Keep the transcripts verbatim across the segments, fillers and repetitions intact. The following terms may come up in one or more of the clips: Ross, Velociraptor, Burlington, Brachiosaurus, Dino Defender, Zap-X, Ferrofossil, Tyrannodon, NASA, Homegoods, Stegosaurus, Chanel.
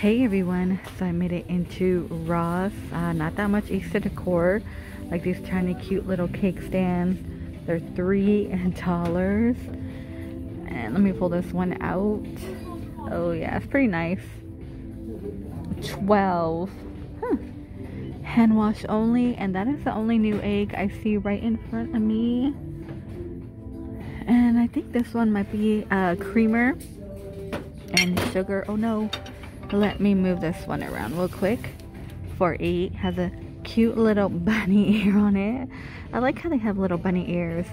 Hey everyone, so I made it into Ross. Uh, not that much Easter decor, like these tiny cute little cake stands. They're three dollars. And let me pull this one out. Oh yeah, it's pretty nice. twelve. Huh. Hand wash only, and that is the only new egg I see right in front of me. And I think this one might be uh, creamer and sugar. Oh no. Let me move this one around real quick. four eight. Has a cute little bunny ear on it. I like how they have little bunny ears.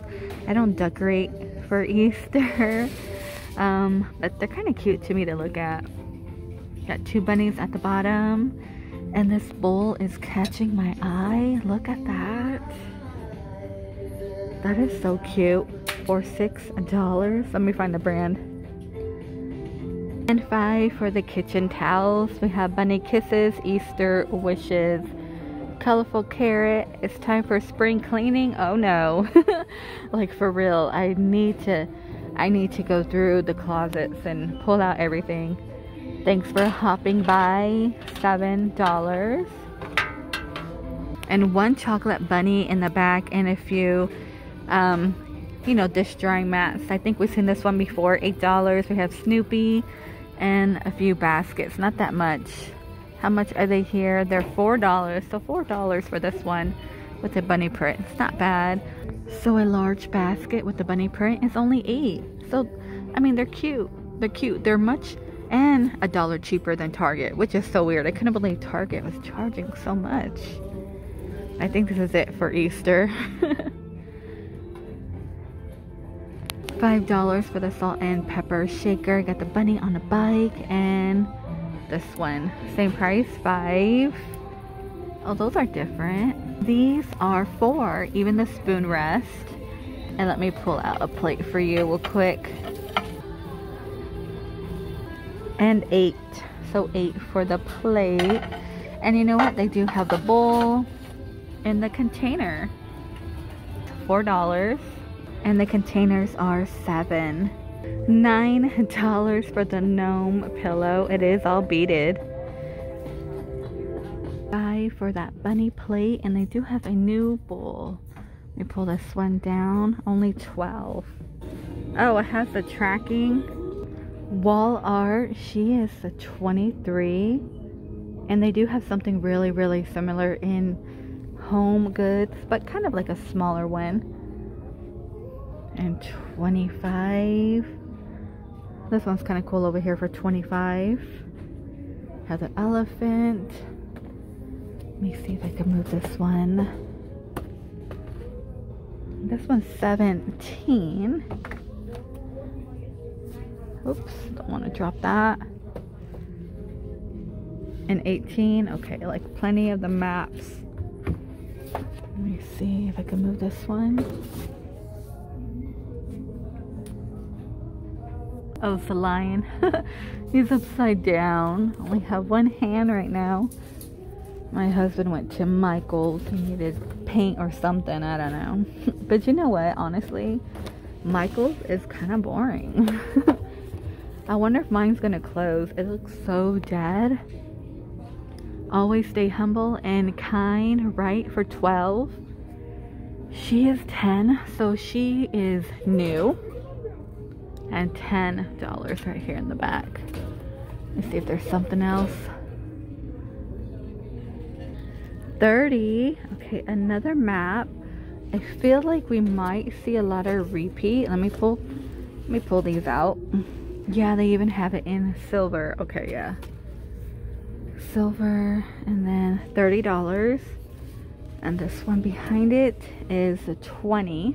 I don't decorate for Easter, um, but they're kind of cute to me to look at. Got two bunnies at the bottom, and this bowl is catching my eye. Look at that. That is so cute. For six dollars. Let me find the brand. And five for the kitchen towels. We have bunny kisses, Easter wishes, colorful carrot. It's time for spring cleaning. Oh no. Like for real, I need to I need to go through the closets and pull out everything. Thanks for hopping by. Seven dollars. And one chocolate bunny in the back, and a few um you know, dish drying mats. I think we've seen this one before. Eight dollars. We have Snoopy and a few baskets, not that much. How much are they here? They're four dollars, so four dollars for this one with a bunny print. It's not bad. So a large basket with the bunny print is only eight. So I mean, they're cute, they're cute, they're much and a dollar cheaper than Target, which is so weird. I couldn't believe Target was charging so much. I think this is it for Easter. five dollars for the salt and pepper shaker. Got the bunny on the bike, and this one, same price, five. Oh, those are different. These are four, even the spoon rest. And let me pull out a plate for you real quick. And eight, so eight for the plate. And you know what, they do have the bowl and the container, four dollars. And the containers are seven. Nine dollars for the gnome pillow. It is all beaded. Five for that bunny plate, and they do have a new bowl. Let me pull this one down. Only twelve. Oh, it has the tracking. Wall art. She is a twenty-three. And they do have something really, really similar in home goods, but kind of like a smaller one. And twenty-five. This one's kind of cool over here for twenty-five. Has an elephant. Let me see if I can move this one. This one's seventeen. Oops, don't want to drop that. And eighteen. Okay, like plenty of the maps. Let me see if I can move this one. Oh, it's a lion. He's upside down. Only have one hand right now. My husband went to Michael's. He needed paint or something, I don't know. But you know what, honestly, Michael's is kind of boring. I wonder if mine's gonna close. It looks so dead. Always stay humble and kind, right? For twelve. She is ten, so she is new. And ten dollars right here in the back. Let's see if there's something else. thirty. Okay, another map. I feel like we might see a lot of repeat. Let me pull let me pull these out. Yeah, they even have it in silver. Okay, yeah. Silver, and then thirty dollars. And this one behind it is twenty.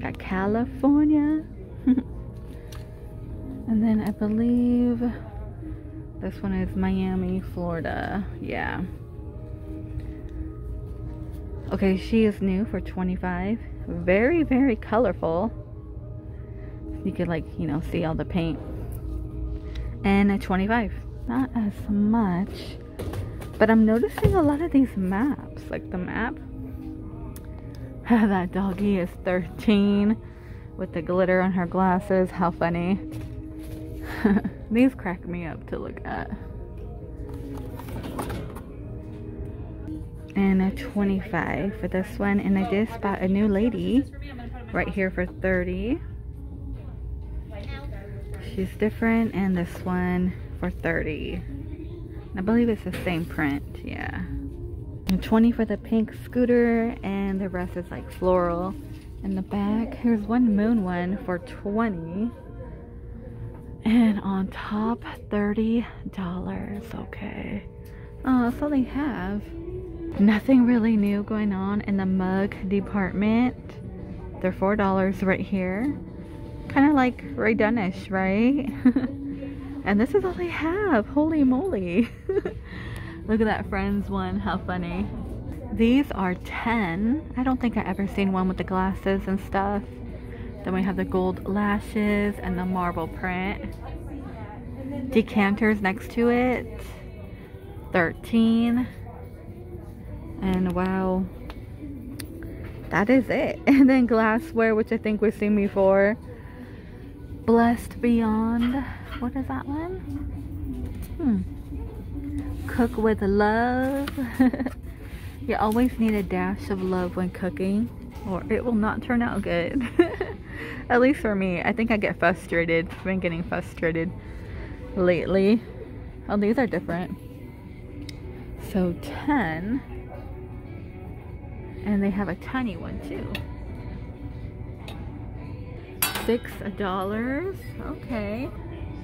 Got California. And then I believe this one is Miami, Florida. Yeah. Okay, she is new for twenty-five. Very, very colorful. You could, like, you know, see all the paint. And at twenty-five. Not as much. But I'm noticing a lot of these maps. Like the map. That doggie is thirteen with the glitter on her glasses. How funny. These crack me up to look at. one twenty-five for this one, and I did spot a new lady right here for thirty. She's different, and this one for thirty. I believe it's the same print, yeah. And twenty for the pink scooter, and the rest is like floral. In the back, here's one moon one for twenty. And on top, thirty dollars, okay. Oh, that's all they have. Nothing really new going on in the mug department. They're four dollars right here. Kind of like Rae Dunn-ish, right? And this is all they have. Holy moly. Look at that Friends one. How funny. These are ten. I don't think I ever seen one with the glasses and stuff. Then we have the gold lashes and the marble print. Decanters next to it. thirteen. And wow. That is it. And then glassware, which I think we've seen before. Blessed Beyond. What is that one? Hmm. Cook with love. You always need a dash of love when cooking, or it will not turn out good. At least for me. I think I get frustrated. I've been getting frustrated lately. Oh, these are different. So ten. And they have a tiny one too. six dollars. Okay.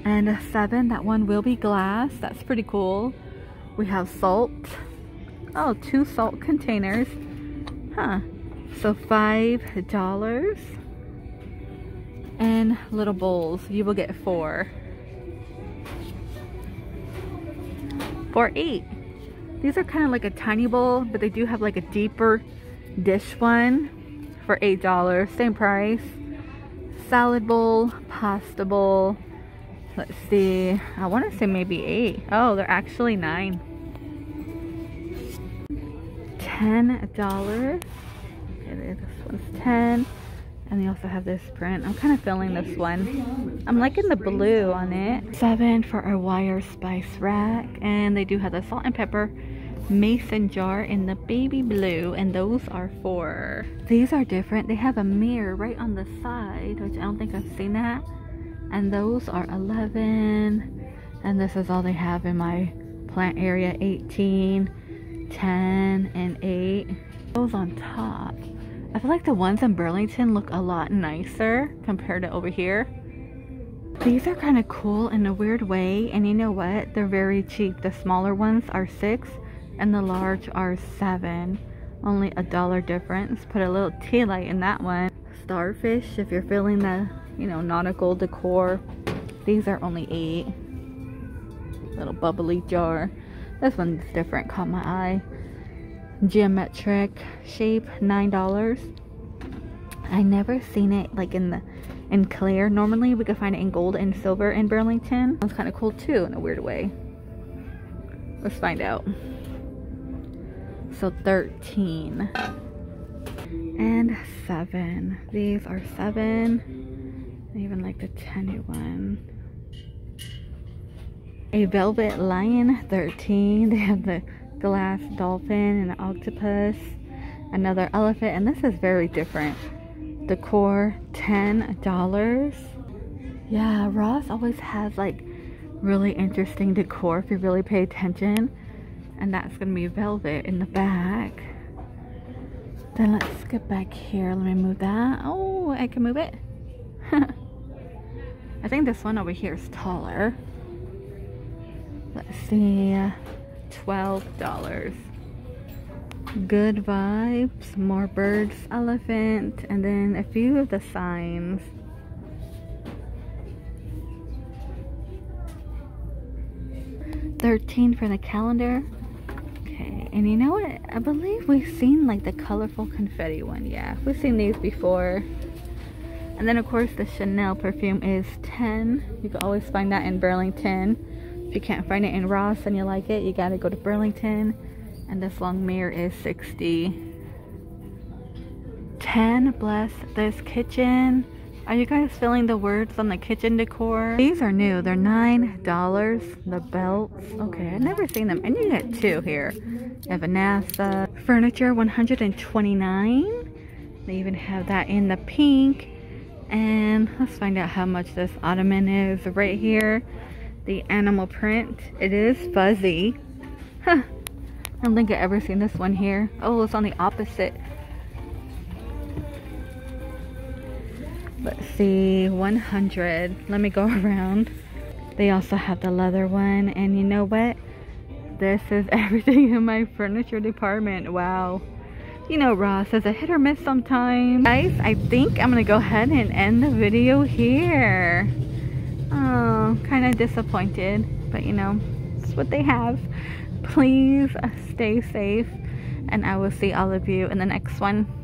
And a seven, that one will be glass. That's pretty cool. We have salt. Oh, two salt containers. Huh. So five dollars. And little bowls. You will get four. For eight. These are kind of like a tiny bowl, but they do have like a deeper dish one for eight dollars. Same price. Salad bowl, pasta bowl. Let's see, I want to say maybe eight. Oh, they're actually nine. ten dollars. This one's ten. And they also have this print. I'm kind of feeling this one. I'm liking the blue on it. seven for our wire spice rack. And they do have the salt and pepper mason jar in the baby blue. And those are four. These are different. They have a mirror right on the side, which I don't think I've seen that. And those are eleven. And this is all they have in my plant area. eighteen, ten, and eight. Those on top. I feel like the ones in Burlington look a lot nicer compared to over here. These are kind of cool in a weird way. And you know what? They're very cheap. The smaller ones are six and the large are seven. Only a dollar difference. Put a little tea light in that one. Starfish, if you're feeling the, you know, nautical decor. These are only eight. Little bubbly jar. This one's different, caught my eye. Geometric shape, nine dollars. I never seen it like in the in clear. Normally we could find it in gold and silver in Burlington. That's kind of cool too in a weird way. Let's find out. So thirteen and seven. These are seven. I even like the tiny one. A velvet lion, thirteen. They have the glass dolphin and an octopus. Another elephant. And this is very different. Decor, ten dollars. Yeah, Ross always has like really interesting decor if you really pay attention. And that's going to be velvet in the back. Then let's get back here. Let me move that. Oh, I can move it. I think this one over here is taller. Let's see. twelve dollars. Good vibes. More birds. Elephant. And then a few of the signs. thirteen for the calendar. Okay. And you know what? I believe we've seen like the colorful confetti one. Yeah. We've seen these before. And then of course the Chanel perfume is ten. You can always find that in Burlington. If you can't find it in Ross and you like it, you gotta go to Burlington. And this long mirror is sixty. ten, bless this kitchen. I Are you guys feeling the words on the kitchen decor? These are new. They're nine dollars. The belts. Okay, I've never seen them. And you get two here. You have a NASA. Furniture, one hundred twenty-nine dollars. They even have that in the pink. And let's find out how much this ottoman is right here. The animal print. It is fuzzy. Huh. I don't think I've ever seen this one here. Oh, it's on the opposite. Let's see, one hundred. Let me go around. They also have the leather one, and you know what? This is everything in my furniture department. Wow. You know, Ross is a hit or miss sometimes. Guys, I think I'm gonna go ahead and end the video here. Oh, kind of disappointed, but you know, it's what they have. Please stay safe, and I will see all of you in the next one.